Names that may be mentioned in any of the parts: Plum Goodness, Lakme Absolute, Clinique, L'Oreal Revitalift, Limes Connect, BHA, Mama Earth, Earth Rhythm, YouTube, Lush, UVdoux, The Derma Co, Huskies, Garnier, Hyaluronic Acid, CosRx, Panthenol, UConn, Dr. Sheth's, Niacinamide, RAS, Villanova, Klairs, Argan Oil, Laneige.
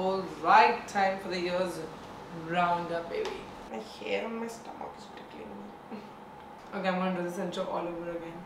All right, time for the year's roundup, baby. My hair on my stomach is tickling me. Okay, I'm gonna do this intro all over again.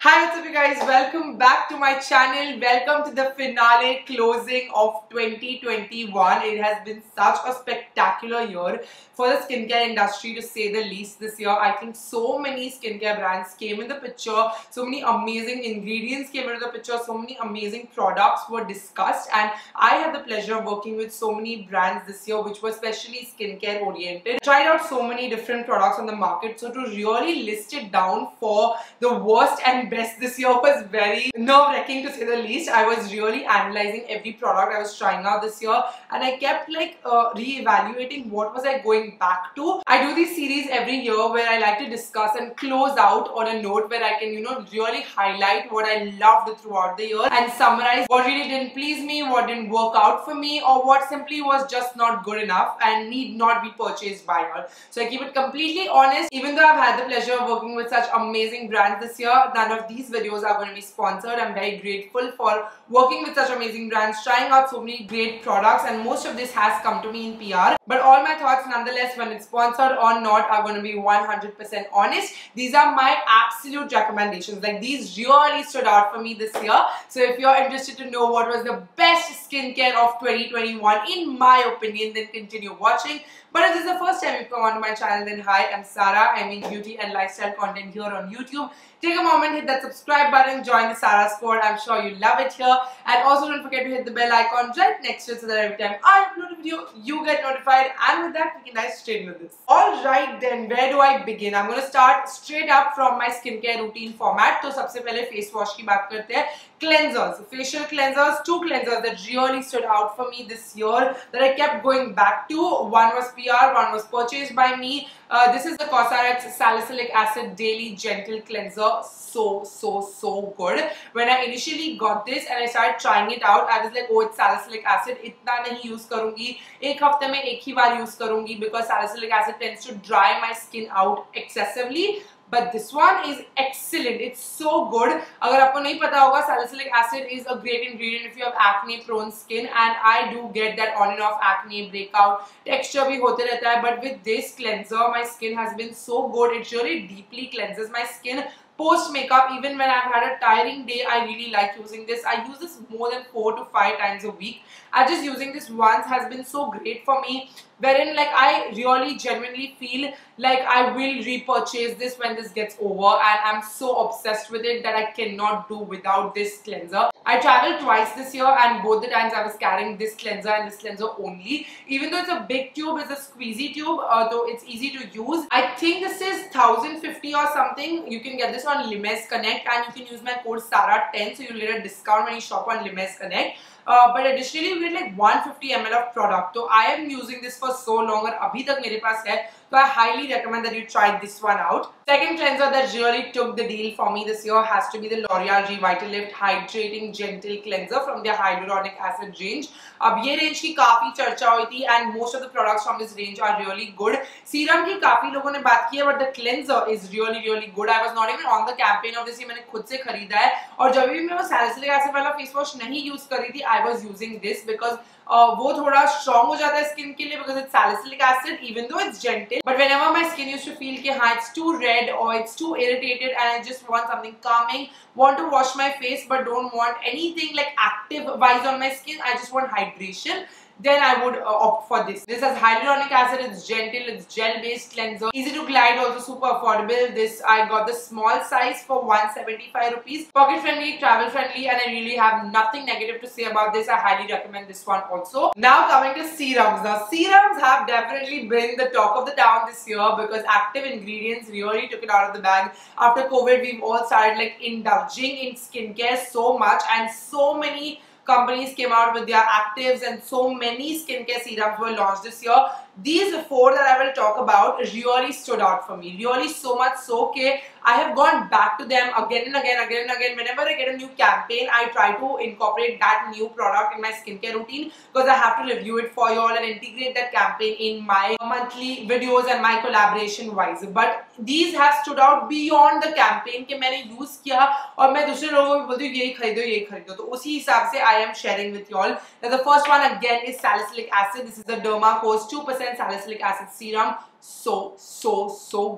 Hi, what's up you guys, welcome back to my channel. Welcome to the finale closing of 2021. It has been such a spectacular year for the skincare industry, to say the least. This year I think so many skincare brands came in the picture, so many amazing ingredients came into the picture, so many amazing products were discussed, and I had the pleasure of working with so many brands this year which were specially skincare oriented. I tried out so many different products on the market, so to really list it down for the worst and best this year was very nerve-wracking, to say the least. I was really analyzing every product I was trying out this year, and I kept like re-evaluating what was I going back to. I do these series every year where I like to discuss and close out on a note where I can, you know, really highlight what I loved throughout the year and summarize what really didn't please me, what didn't work out for me, or what simply was just not good enough and need not be purchased by all. So I keep it completely honest. Even though I've had the pleasure of working with such amazing brands this year, none of these videos are going to be sponsored. I'm very grateful for working with such amazing brands, trying out so many great products, and most of this has come to me in PR. But all my thoughts nonetheless, when it's sponsored or not, are going to be 100% honest. These are my absolute recommendations. Like, these really stood out for me this year. So if you're interested to know what was the best skincare of 2021 in my opinion, then continue watching. But if this is the first time you've come onto my channel, then hi, I'm Sarah. I make beauty and lifestyle content here on YouTube. Take a moment, hit that subscribe button, join the Sarah Squad. I'm sure you love it here. And also don't forget to hit the bell icon right next to it so that every time I upload a video, you get notified. And with that, we can dive straight into this. Alright then, where do I begin? I'm going to start straight up from my skincare routine format. So, first of all, let's talk about face wash. Cleansers, facial cleansers, two cleansers that really stood out for me this year that I kept going back to. One was PR, one was purchased by me. This is the CosRx Salicylic Acid Daily Gentle Cleanser. So good. When I initially got this and I started trying it out, I was like, oh, it's salicylic acid. Itna nahi use karungi. Ek hafte mein ek hi baar use karungi, because salicylic acid tends to dry my skin out excessively. But this one is excellent. It's so good. Agar aapko nahi pata hoga, salicylic acid is a great ingredient if you have acne-prone skin, and I do get that on and off acne, breakout, texture bhi hote rehta hai. But with this cleanser, my skin has been so good. It really deeply cleanses my skin. Post makeup, even when I've had a tiring day, I really like using this. I use this more than 4 to 5 times a week. I just using this once has been so great for me, wherein like I really genuinely feel like I will repurchase this when this gets over, and I'm so obsessed with it that I cannot do without this cleanser. I traveled twice this year, and both the times I was carrying this cleanser and this cleanser only. Even though it's a big tube, it's a squeezy tube, though it's easy to use. I think this is 1050 or something. You can get this on Limes Connect, and you can use my code Sarah10, so you'll get a discount when you shop on Limes Connect. But additionally, you get like 150 ml of product. So I am using this for so long, and abhi tak mere paas hai. So I highly recommend that you try this one out. Second cleanser that really took the deal for me this year has to be the L'Oreal Revitalift Hydrating Gentle Cleanser from their Hyaluronic Acid range. Ab ye range ki kafi charcha hui thi, and most of the products from this range are really good. Serum ki kafi logon ne baat ki hai, but the cleanser is really good. I was not even on the campaign of this. Ye maine khud se kharida hai, aur jab bhi maine wo salicylic acid wala face wash nahi use kar rahi thi, I was using this because वो थोड़ा strong हो जाता है skin के लिए, because it's salicylic acid even though it's gentle. But whenever my skin used to feel कि हाँ it's too red or it's too irritated and I just want something calming, want to wash my face but don't want anything like active wise on my skin, I just want hydration, then I would opt for this. This has hyaluronic acid, it's gentle, it's gel-based cleanser. Easy to glide, also super affordable. This, I got the small size for 175 rupees. Pocket-friendly, travel-friendly, and I really have nothing negative to say about this. I highly recommend this one also. Now coming to serums. Now serums have definitely been the talk of the town this year because active ingredients really took it out of the bag. After COVID, we've all started like indulging in skincare so much, and so many companies came out with their actives, and so many skincare serums were launched this year. These four that I will talk about really stood out for me, really so much so that I have gone back to them again and again. Whenever I get a new campaign, I try to incorporate that new product in my skincare routine because I have to review it for y'all and integrate that campaign in my monthly videos and my collaboration wise. But these have stood out beyond the campaign that I have used and I say to people, buy this, so उसी हिसाब से I am sharing with y'all. Now the first one again is salicylic acid. This is the Derma Co's 2% salicylic acid serum. So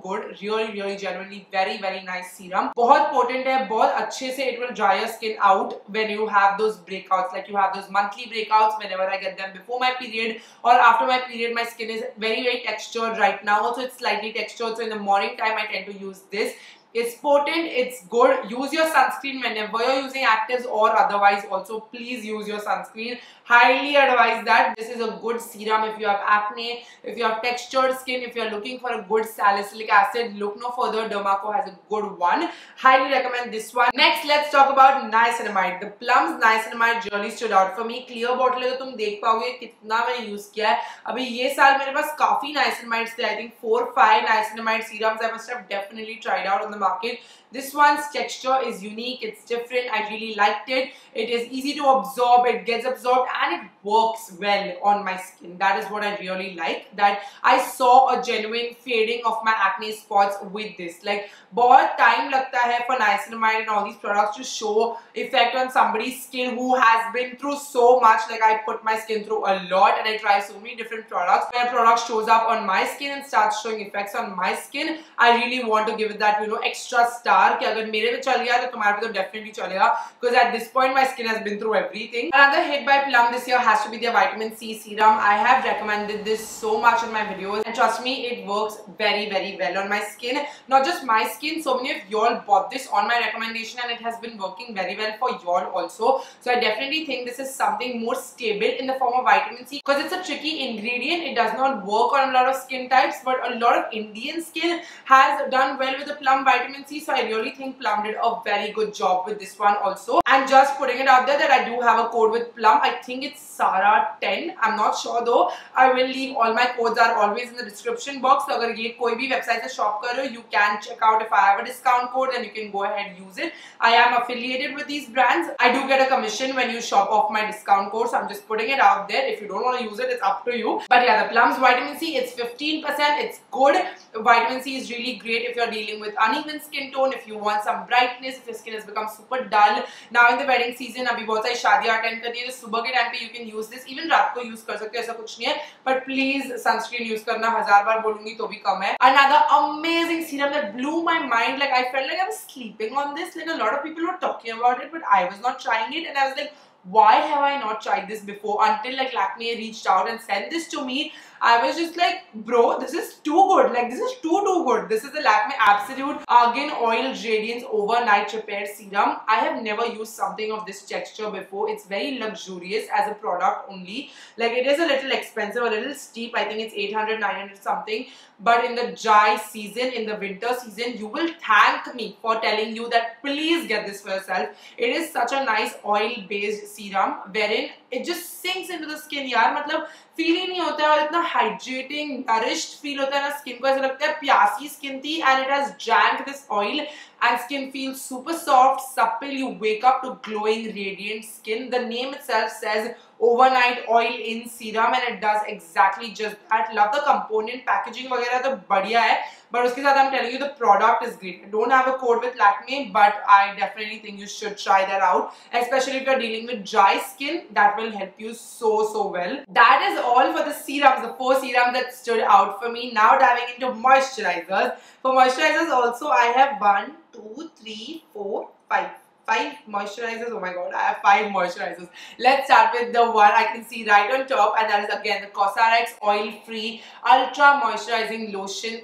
good, really genuinely very nice serum. बहुत potent है, बहुत अच्छे से it will dry your skin out when you have those breakouts, like you have those monthly breakouts. Whenever I get them before my period or after my period, my skin is very textured right now. Also it's slightly textured, so in the morning time I tend to use this. It's potent, it's good. Use your sunscreen whenever you're using actives or otherwise also. Please use your sunscreen. Highly advise that. This is a good serum if you have acne, if you have textured skin, if you're looking for a good salicylic acid. Look no further, Derma Co has a good one. Highly recommend this one. Next, let's talk about niacinamide. The Plum's niacinamide really stood out for me. Clear bottle है तो तुम देख पाओगे कितना मैंने use किया है. अभी ये साल मेरे पास काफी niacinamides थे. I think 4-5 niacinamide serums I must have definitely tried out on the market. This one's texture is unique, it's different, I really liked it. It is easy to absorb, it gets absorbed and it works well on my skin. That is what I really like, that I saw a genuine fading of my acne spots with this. Like, बहुत time लगता है for niacinamide and all these products to show effect on somebody's skin who has been through so much. Like, I put my skin through a lot and I try so many different products. When a product shows up on my skin and starts showing effects on my skin, I really want to give it that, you know, extra star. कि अगर मेरे पे चल गया तो तुम्हारे पे तो definitely चलेगा, because at this point my skin has been through everything. Another hit by Plum this year has to be their vitamin C serum. I have recommended this so much in my videos and trust me, it works very well on my skin. Not just my skin, so many of y'all bought this on my recommendation and it has been working very well for y'all also. So I definitely think this is something more stable in the form of vitamin C because it's a tricky ingredient. It does not work on a lot of skin types, but a lot of Indian skin has done well with the Plum vitamin C. So I really think Plum did a very good job with this one also. And just putting it out there that I do have a code with Plum. I think it's Sara10. I'm not sure though. I will leave all my codes are always in the description box. So if you shop from any website, you can check out if I have a discount code, then you can go ahead and use it. I am affiliated with these brands. I do get a commission when you shop off my discount code. So I'm just putting it out there. If you don't want to use it, it's up to you. But yeah, the Plum's vitamin C, it's 15%. It's good. Vitamin C is really great if you're dealing with uneven skin tone, if you want some brightness, if your skin has become super dull. Now in the wedding season, abhi bahut saari shaadiyan attend karni hai, so subah ke time pe you can use this. Even raat ko use kar sakte ho, aisa kuch nahi hai. But please sunscreen use karna. 1000 बार बोलूंगी तो भी कम है. Another amazing serum that blew my mind. Like I felt like I was sleeping on this. Like a lot of people were talking about it, but I was not trying it, and I was like, why have I not tried this before? Until like Lakme reached out and sent this to me, I was just like, bro, this is too good. Like, this is too good. This is the Lakme Absolute Argan Oil Radiance Overnight Repair Serum. I have never used something of this texture before. It's very luxurious as a product only. Like, it is a little expensive, a little steep. I think it's 800, 900 something. But in the dry season, in the winter season, you will thank me for telling you that please get this for yourself. It is such a nice oil-based serum wherein it just sinks into the skin. Yaar, matlab feel ही नहीं होता और इतना hydrating, nourished feel होता है ना skin को. ऐसा लगता है प्यासी skin थी and it has drank this oil and skin feels super soft, supple. You wake up to glowing, radiant skin. The name itself says overnight oil in serum and it does exactly just that. Love the component, packaging वगैरह तो बढ़िया है. But उसके साथ I'm telling you the product is great. I don't have a code with Lakme, but I definitely think you should try that out. Especially if you're dealing with dry skin, that will help you so well. That is all for the serums, the four serums that stood out for me. Now diving into moisturizers. For moisturizers also, I have 5 moisturizers. Oh my god, I have 5 moisturizers. Let's start with the one I can see right on top, and that is again the CosRx Oil Free Ultra Moisturizing Lotion.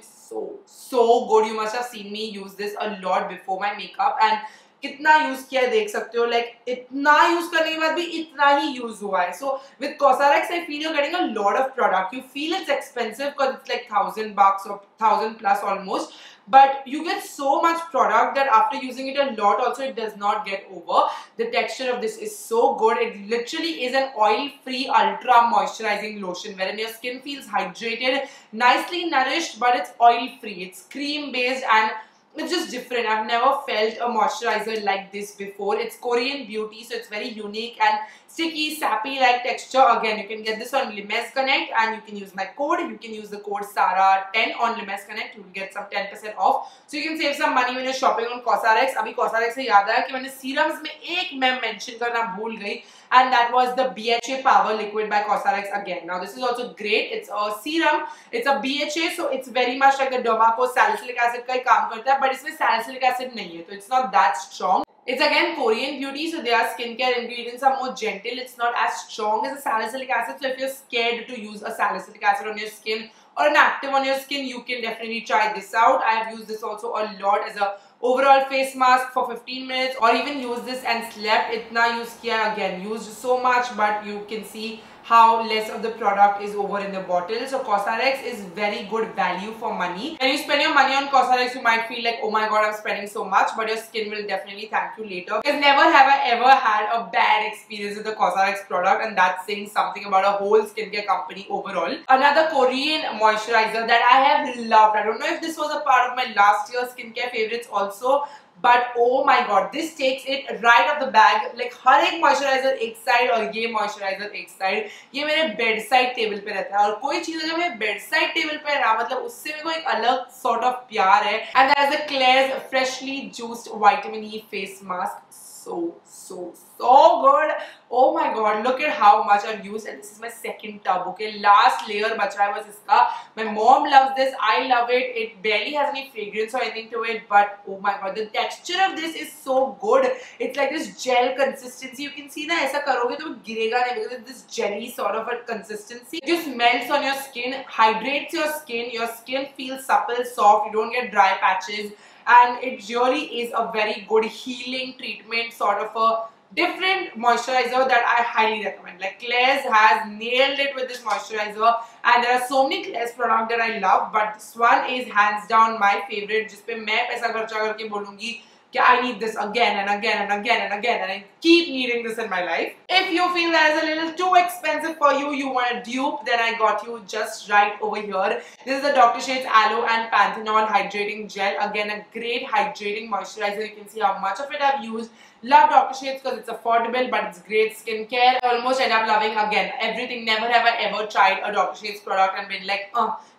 So good. You must have seen me use this a lot before my makeup, and कितना use किया है देख सकते हो. Like इतना use करने के बाद भी इतना ही यूज हुआ है. So with CosRx I feel you're getting a lot of product. You feel it's expensive because it's like 1000 bucks or 1000 plus almost. but you get so much product that after using it a lot also it does not get over. The texture of this is so good. It literally is an oil-free ultra moisturizing lotion wherein your skin feels hydrated, nicely nourished, but it's oil-free. It's cream-based and it's just different. I've never felt a moisturizer like this before. It's Korean beauty, so it's very unique and sticky, sappy like texture. Again, you can get this on Limes Connect and you can use my code. You can use the code SARA10 on Limes Connect. You will get some 10% off. So you can save some money when you're shopping on CosRx. Abhi CosRx se yaad aaya ki maine serums mein ek main mention karna bhul gayi, and that was the BHA Power Liquid by CosRx again. Now this is also great. It's a serum. It's a BHA, so it's very much like the Derma Co salicylic acid ka hi kaam karta hai, but इसमें salicylic acid नहीं है, तो it's not that strong. It's again Korean beauty, so their skincare ingredients are more gentle. It's not as strong as a salicylic acid. So if you're scared to use a salicylic acid on your skin or an active on your skin, you can definitely try this out. I have used this also a lot as a overall face mask for 15 minutes, or even use this and slept. Itna use kiya, again used so much, but you can see how less of the product is over in the bottle. So CosRx is very good value for money. When you spend your money on CosRx, you might feel like, oh my god, I'm spending so much, but your skin will definitely thank you later. Because never have I ever had a bad experience with the CosRx product, and that's saying something about a whole skincare company overall. Another Korean moisturizer that I have loved. I don't know if this was a part of my last year's skincare favorites also, but oh my god, this takes it right off the bag. Like हर एक moisturizer एक side और ये moisturizer एक side. ये मेरे bedside table पे रहता है, और कोई चीज़ अगर मेरे bedside table पे ना, मतलब उससे मेरे को एक अलग sort of प्यार है. And that is the Klairs freshly juiced vitamin E face mask. So good. Oh my god, look at how much I've used, and this is my second tub. Okay, last layer bacha hai bas iska. My mom loves this, I love it. It barely has any fragrance or anything to it, but oh my god, the texture of this is so good. It's like this gel consistency. You can see na, aisa karoge to girega nahi, because it's this jelly sort of a consistency. It just melts on your skin, hydrates your skin. Your skin feels supple, soft. You don't get dry patches. And it really is a very good healing treatment, sort of a different moisturizer that I highly recommend. Like Klairs has nailed it with this moisturizer, and there are so many Klairs products that I love, but this one is hands down my favorite. जिसपे मैं पैसा खर्चा करके बोलूँगी I need this again and again and again and again, and I keep needing this in my life. If you feel that is a little too expensive for you, you want a dupe, then I got you just right over here. This is the Dr. Sheth's Aloe and Panthenol Hydrating Gel. Again, a great hydrating moisturizer. You can see how much of it I've used. Love Dr. Sheth's because it's affordable, but it's great skincare. I almost end up loving again everything. Never have I ever tried a Dr. Sheth's product and been like,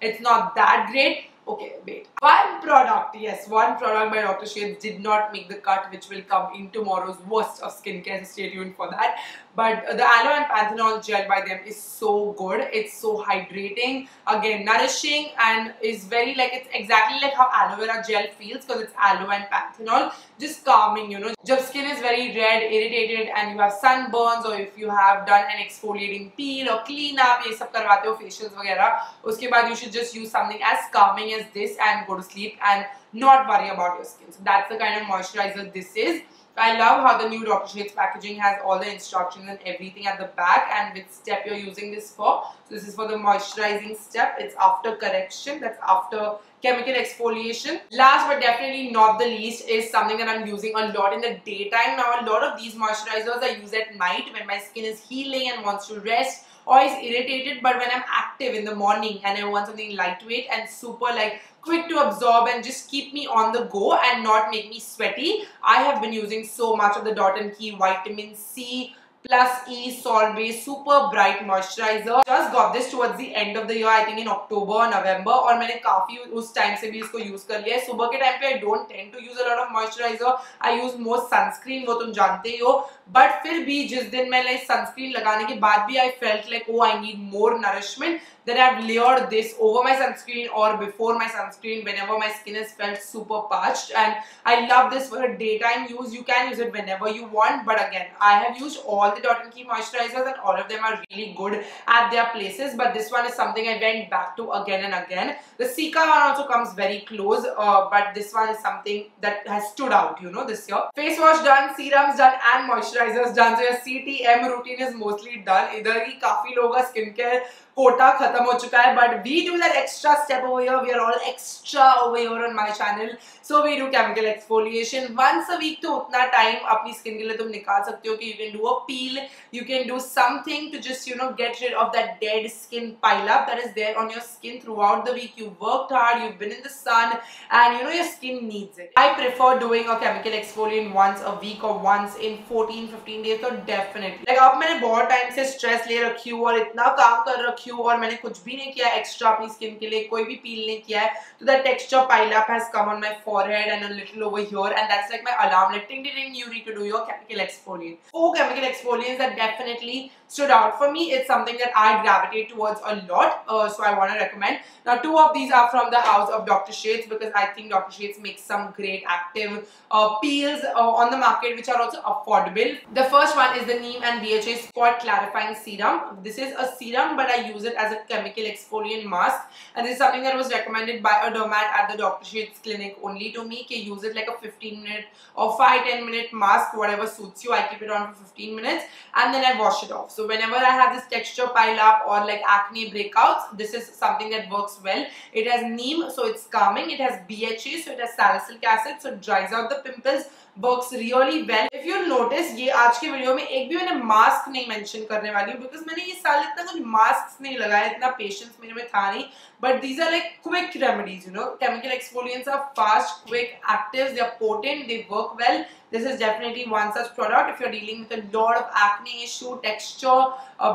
it's not that great. Okay, wait. One product by Dr. Sheth's did not make the cut, which will come in tomorrow's worst of skincare, so stay tuned for that. But the Aloe and Panthenol Gel by them is so good. It's so hydrating, again nourishing, and is very like, it's exactly like how aloe vera gel feels, because it's aloe and panthenol, just calming, you know. Jab skin is very red, irritated, and you have sunburns, or if you have done an exfoliating peel or clean up, ye sab karwate ho, facials वगैरह, उसके बाद you should just use something as calming as this and go to sleep and not worry about your skin. So that's the kind of moisturizer this is. I love how the new Dr. Sheth's packaging has all the instructions and everything at the back, and which step you're using this for. So this is for the moisturizing step. It's after correction, that's after chemical exfoliation. Last but definitely not the least is something that I'm using a lot in the daytime. Now a lot of these moisturizers I use at night when my skin is healing and wants to rest, or is irritated, but when I'm active in the morning and I want something lightweight and super like quick to absorb and just keep me on the go and not make me sweaty, I have been using so much of the Dot & Key Vitamin C Plus E Solvay Super Bright Moisturizer. Just got this towards the end of the year, I think in October or November, और मैंने काफी उस time से भी इसको use कर लिया है. सुबह के time पे I don't tend to use a lot of moisturizer. I use more sunscreen, वो तुम जानते ही हो. But फिर भी जिस दिन मैं like sunscreen लगाने के बाद भी I felt like, oh, I need more nourishment. Then I've layered this over my sunscreen or before my sunscreen whenever my skin has felt super parched, and I love this for a daytime use. You can use it whenever you want, but again, I have used all all the Dot & Key moisturizers and all of them are really good at their places, but this one is something I went back to again and again. The Sika one also comes very close, but this one is something that has stood out, you know, this year. Face wash done, serums done and moisturizers done. So your CTM routine is mostly done. Either he काफी लोगों का skincare quota खत्म हो चुका है, but we do that extra step over here. We are all extra over here on my channel. So we do chemical exfoliation once a week. तो उतना time अपनी skin के लिए तुम निकाल सकते हो कि you can do a peel, you can do something to just, you know, get rid of that dead skin pile up that is there on your skin throughout the week. You worked hard, you've been in the sun, and you know your skin needs it. I prefer doing a chemical exfoliant once a week or once in 14-15 days. तो definitely like अब मैंने बहुत time से stress ले रखी हूँ और इतना काम कर रखी हूँ और मैंने कुछ भी नहीं किया extra अपनी skin के लिए, कोई भी peel नहीं किया है, तो that texture pile up has come on my forehead and a little over here, and that's like my alarm, like ding ding ding, you need to do your chemical exfoliant. Oh, chemical exfoliants that definitely stood out for me. It's something that I gravitate towards a lot, so I want to recommend. Now, two of these are from the house of Dr. Sheth's because I think Dr. Sheth's makes some great active peels on the market which are also affordable. The first one is the Neem and BHA Spot Clarifying Serum. This is a serum, but I use it as a chemical exfoliant mask, and this is something that was recommended by a dermat at the Dr. Sheth's clinic only to me. Ke use it like a 15-minute or 5-10-minute mask, whatever suits you. I keep it on for 15 minutes and then I wash it off. So whenever I have this texture pile up or like acne breakouts, this is something that works well. It has neem, so it's calming. It has BHA, so it has salicylic acid, so it dries out the pimples. Works really well. If you notice, ये आज के video में एक भी मैंने mask नहीं mention करने वाली हूँ because मैंने ये साल इतना कुछ मास्क नहीं लगाया, इतना पेशेंस मेरे में था नहीं. But these are like quick remedies, you know. Chemical exfoliants are fast, quick, actives. They are potent. They work well. This is definitely one such product. If you're dealing with a lot of acne issue, texture,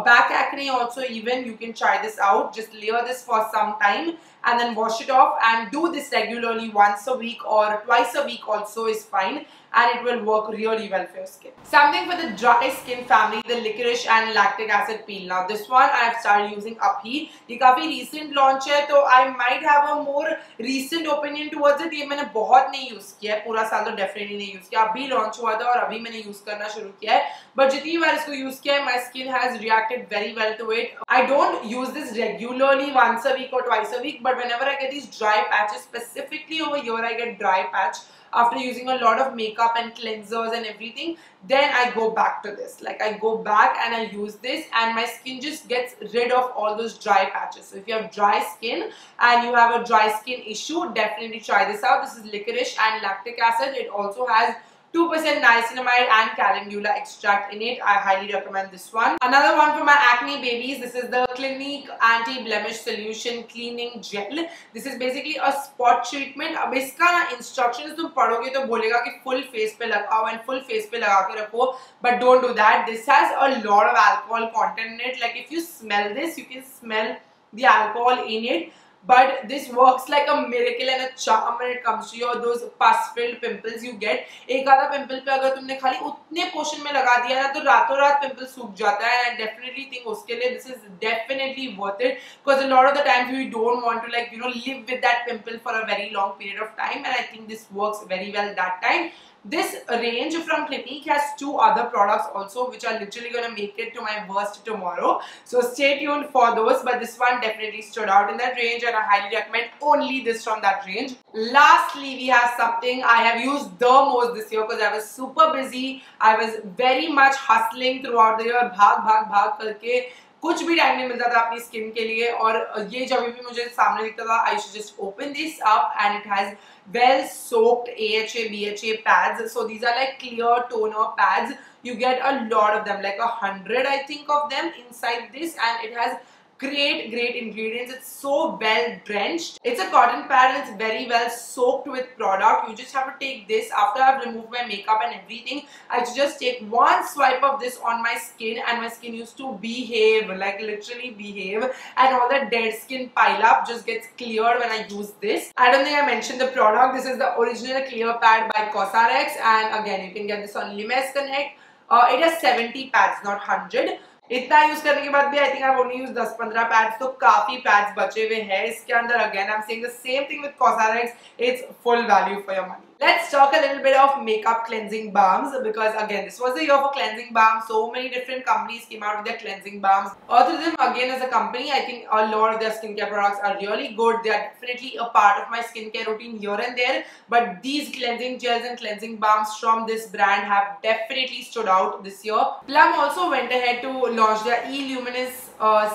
back acne also, even you can try this out. Just layer this for some time and then wash it off, and do this regularly once a week or twice a week also is fine, and it will work really well for your skin. Something for the dry skin family, the licorice and lactic acid peel. Now this one I have started using up here. ये काफी recent launch है, तो I might have a more recent opinion towards it. ये मैंने बहुत नहीं use किया है, पूरा साल तो definitely नहीं use किया. अभी launch हुआ था और अभी मैंने use करना शुरू किया है. But जितनी बार इसको use किया है, my skin has reacted very well to it. I don't use this regularly once a week or twice a week, but whenever I get these dry patches, specifically over here I get dry patch after using a lot of makeup and cleansers and everything, then I go back to this. Like I go back and I use this, and my skin just gets rid of all those dry patches. So if you have dry skin and you have a dry skin issue, definitely try this out. This is licorice and lactic acid. It also has 2% niacinamide and calendula extract in it. I highly recommend this one. Another one for my acne babies, this is the Clinique Anti-Blemish Solution Cleaning Gel. This is basically a spot treatment. अब इसका ना instructions तुम पढ़ोगे तो बोलेगा कि full face पे लगाओ and full face पे लगा के रखो, but don't do that. This has a lot of alcohol content in it. Like if you smell this, you can smell the alcohol in it. But this works like a miracle and a charm when it comes to your those pus-filled pimples you get. एक आधा pimple पे अगर तुमने खाली उतने portion में लगा दिया ना तो रातों रात पिंपल सूख जाता है. And I definitely think उसके लिए this is definitely worth it because a lot of the times we don't want to, like, you know, live with that pimple for a very long period of time. And I think this works very well that time. This range from Clinique has two other products also which are literally going to make it to my worst tomorrow. So stay tuned for those, but this one definitely stood out in that range and I highly recommend only this from that range. Lastly, we have something I have used the most this year because I was super busy. I was very much hustling throughout the year, bhag bhag bhag karke. कुछ भी time नहीं मिलता था अपनी skin के लिए और ये जब भी मुझे सामने दिखता था I should just open this up and it has well soaked AHA BHA pads. So these are like clear toner pads. You get a lot of them, like 100 I think of them inside this, and it has great ingredients. It's so well drenched. It's a cotton pad and it's very well soaked with product. You just have to take this after I've removed my makeup and everything. I just take one swipe of this on my skin and my skin used to behave, like literally behave, and all that dead skin pile up just gets cleared when I use this. I don't think I mentioned the product. This is the original clear pad by CosRx, and again you can get this on Limes Connect. It has 70 pads, not 100. इतना use करने के बाद भी I think I only use 10-15 pads, तो काफी pads बचे हुए हैं इसके अंदर. Again I am saying the same thing with CosRx, it's full value for your money. Let's talk a little bit of makeup cleansing balms, because again, this was the year for cleansing balms. So many different companies came out with their cleansing balms. Earth Rhythm, again, as a company, I think a lot of their skincare products are really good. They are definitely a part of my skincare routine here and there. But these cleansing gels and cleansing balms from this brand have definitely stood out this year. Plum also went ahead to launch their E-Luminous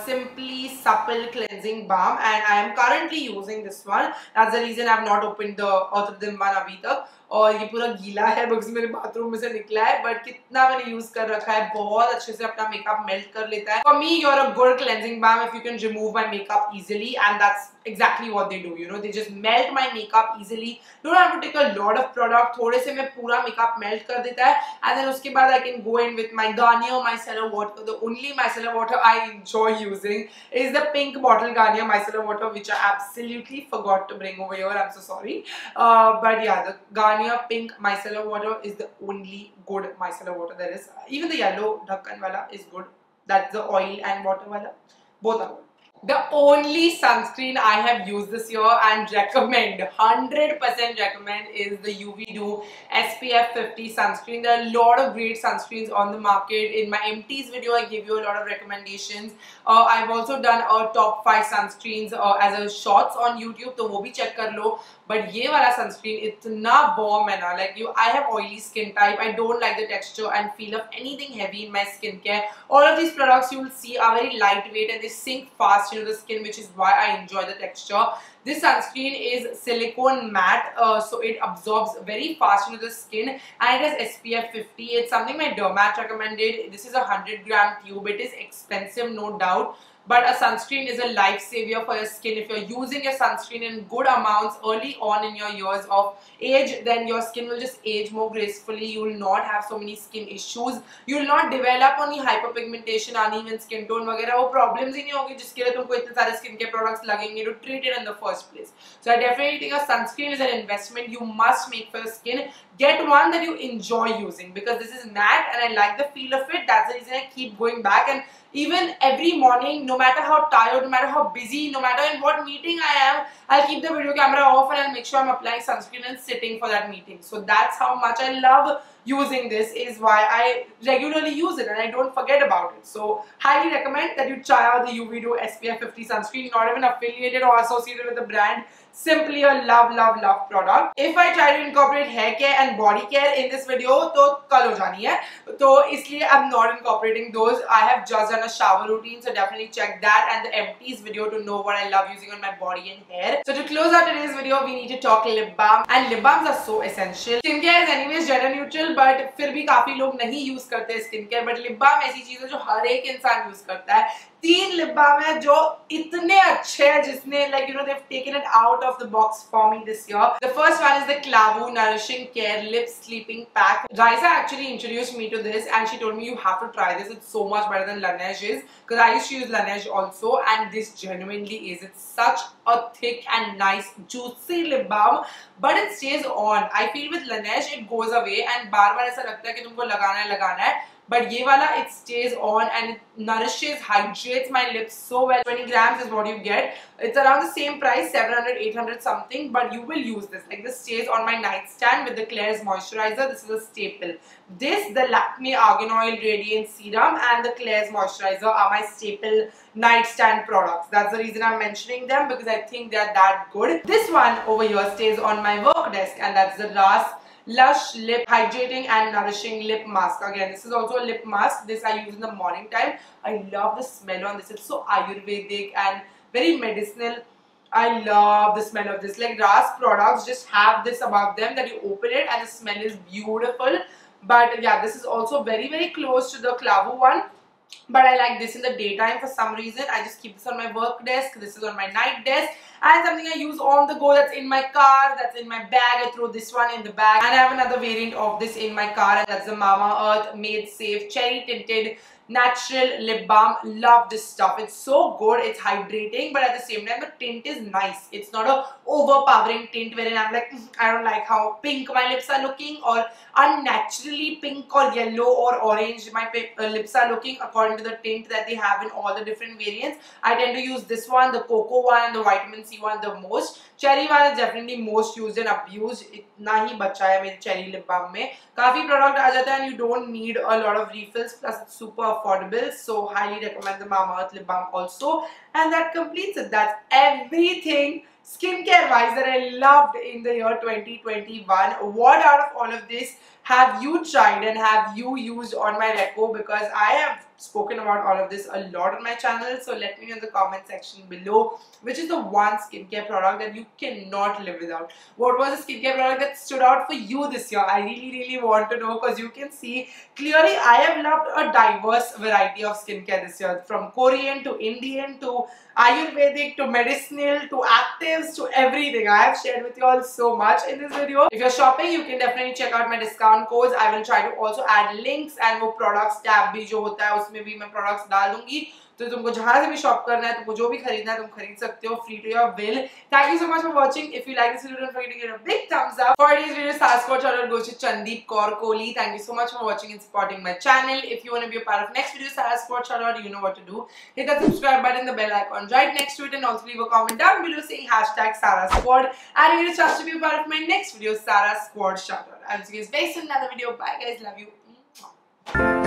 Simply Supple Cleansing Balm, and I am currently using this one. That's the reason I have not opened the Earth Rhythm one abhi tak. और ये पूरा गीला है because मेरे bathroom में से निकला है, but कितना मैंने यूज कर रखा है, बहुत अच्छे से अपना मेकअप मेल्ट कर लेता है. For me, you're a good cleansing balm if you can remove my makeup easily, and that's exactly what they do. You know, they just melt my makeup easily. Don't have to take a lot of product. थोड़े से मैं पूरा makeup melt कर देता है, and then उसके बाद I can go in with my Garnier Micellar Water. The only micellar water I enjoy using is the pink bottle Garnier Micellar Water, which I absolutely forgot to bring over here. I'm so sorry. But yeah, the Garnier pink micellar water is the only good micellar water there is. Even the yellow dhakkan wala is good. That's the oil and water wala. Both are good. The only sunscreen I have used this year and recommend, 100% recommend, is the UVdoux SPF 50 sunscreen. There are a lot of great sunscreens on the market. In my empties video, I give you a lot of recommendations. I've also done a top 5 sunscreens as a shorts on YouTube, so wo bhi check kar lo. But ye wala sunscreen itna bomb hai na. Like, I have oily skin type. I don't like the texture and feel of anything heavy in my skincare. All of these products you will see are very lightweight and they sink fast into the skin, which is why I enjoy the texture. This sunscreen is silicone matte, so it absorbs very fast into the skin, and it is SPF 50. It's something my dermat recommended. This is a 100-gram tube. It is expensive, no doubt. But a sunscreen is a lifesaver for your skin. If you're using your sunscreen in good amounts early on in your years of age, then your skin will just age more gracefully. You will not have so many skin issues. You will not develop any hyperpigmentation, uneven skin tone, वगैरह वो problems ही नहीं होगी जिसके लिए तुमको इतने सारे skincare products लगेंगे to treat it in the first place. So I definitely think your sunscreen is an investment you must make for your skin. Get one that you enjoy using, because this is matte and I like the feel of it. That's the reason I keep going back, and even every morning, no matter how tired, no matter how busy, no matter in what meeting I am, I'll keep the video camera off and I'll make sure I'm applying sunscreen and sitting for that meeting. So that's how much I love using this, is why I regularly use it and I don't forget about it. So highly recommend that you try out the UVdoux SPF 50 sunscreen, not even affiliated or associated with the brand. Simply a love product. If I try to incorporate hair care and body care in this video, तो कल हो जानी है, तो इसलिए I'm not incorporating those. I have just done a shower routine, so definitely check that and the empties video to know what I love using on my body and hair. So to close out today's video, we need to talk lip balm, and lip balms are so essential. Skincare is anyways gender neutral, but फिर भी काफी लोग नहीं use करते skincare, but lip balm ऐसी चीज है जो हर एक इंसान use करता है. 3 lip balm है जो इतने अच्छे हैं, जिसने like you know they've taken it out of the box for me this year. The first one is the Klairs Nourishing Care Lip Sleeping Pack. Raisa actually introduced me to this and she told me you have to try this. It's so much better than Laneige's, because I used to use Laneige also, and this genuinely is. It's such a thick and nice juicy lip balm, but it stays on. I feel with Laneige it goes away and बार-बार ऐसा लगता है कि तुमको लगाना है, but ये वाला it stays on and it nourishes, hydrates my lips so well. 20 grams is what you get. It's around the same price, 700-800 something, but you will use this. Like, this stays on my nightstand with the Klairs moisturizer. This is a staple. This, the Lakme Argan Oil Radiant Serum and the Klairs moisturizer are my staple nightstand products. That's the reason I'm mentioning them, because I think they're that good. This one over here stays on my work desk, and that's the RAS Lush Lip Hydrating and Nourishing Lip Mask. Again, this is also a lip mask. This I use in the morning time. I love the smell on this. It's so Ayurvedic and very medicinal. I love the smell of this. Like, RAS products just have this about them that you open it and the smell is beautiful. But yeah, this is also very close to the Klairs one. But I like this in the daytime for some reason. I just keep this on my work desk. This is on my night desk. And something I use on the go, that's in my car, that's in my bag. I throw this one in the bag. And I have another variant of this in my car, and that's the Mama Earth Made Safe Cherry Tinted natural lip balm. Love this stuff. It's so good. It's hydrating, but at the same time the tint is nice. It's not a overpowering tint wherein I'm like, I don't like how pink my lips are looking, or unnaturally pink or yellow or orange my lips are looking according to the tint that they have in all the different variants. I tend to use this one, the cocoa one and the vitamin C one the most. Cherry one is definitely most used and abused. इतना ही बचा है मेरे cherry lip balm में. काफी product आ जाता है and you don't need a lot of refills, plus it's super affordable, so highly recommend the Mama Earth lip balm also. And that completes it. That's everything skincare wise that I loved in the year 2021. What out of all of this have you tried and have you used on my reco? Because I have spoken about all of this a lot on my channel, so let me know in the comment section below which is the one skincare product that you cannot live without. What was the skincare product that stood out for you this year? I really want to know, because you can see clearly I have loved a diverse variety of skincare this year, from Korean to Indian to Ayurvedic to medicinal to actives to everything. I have shared with you all so much in this video. If you're shopping, you can definitely check out my discount codes. I will try to also add links and वो products tab भी जो होता है उसमें भी मैं products डाल दूँगी. तो तुमको जहाँ से भी शॉप करना है, तुमको जो भी खरीदना है तुम खरीद सकते हो, free to your will. Thank you so much for watching. If you like this video, don't forget to give it a big thumbs up. For today's video, task force order goes to Chandeep Kaur Kohli. Thank you so much for watching and supporting my channel. If you want to be a part of next video's task force order, you know what to do. Hit that subscribe button, the bell icon right next to it, and also leave a comment down below saying #SaraSquad. And you get a chance to be a part of my next video, Sara Squad shoutout. I'll see you guys very soon in another video. Bye guys, love you.